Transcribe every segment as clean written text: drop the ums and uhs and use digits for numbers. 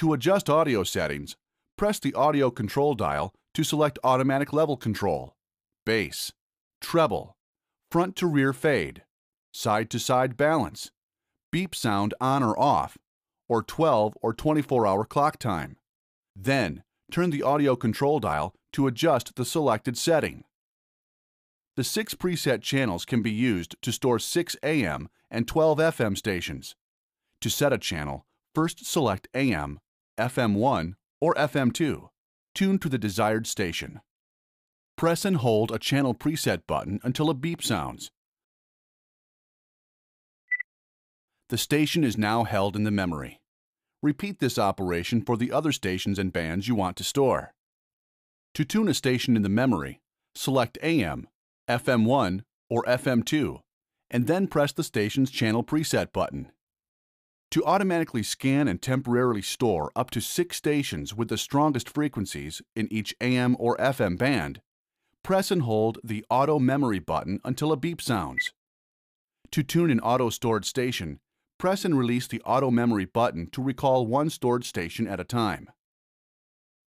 To adjust audio settings, press the audio control dial to select automatic level control, bass, treble, front to rear fade, side to side balance, beep sound on or off, or 12 or 24-hour clock time. Then, turn the audio control dial to adjust the selected setting. The 6 preset channels can be used to store 6 AM and 12 FM stations. To set a channel, first select AM, FM1, or FM2. Tune to the desired station. Press and hold a channel preset button until a beep sounds. The station is now held in the memory. Repeat this operation for the other stations and bands you want to store. To tune a station in the memory, select AM, FM1, or FM2, and then press the station's channel preset button. To automatically scan and temporarily store up to 6 stations with the strongest frequencies in each AM or FM band, press and hold the Auto Memory button until a beep sounds. To tune an auto-stored station, press and release the Auto Memory button to recall one stored station at a time.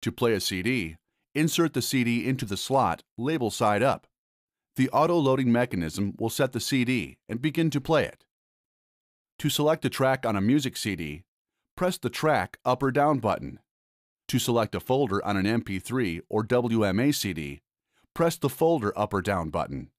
To play a CD, insert the CD into the slot, label side up. The auto-loading mechanism will set the CD and begin to play it. To select a track on a music CD, press the Track Up or Down button. To select a folder on an MP3 or WMA CD, press the Folder Up or Down button.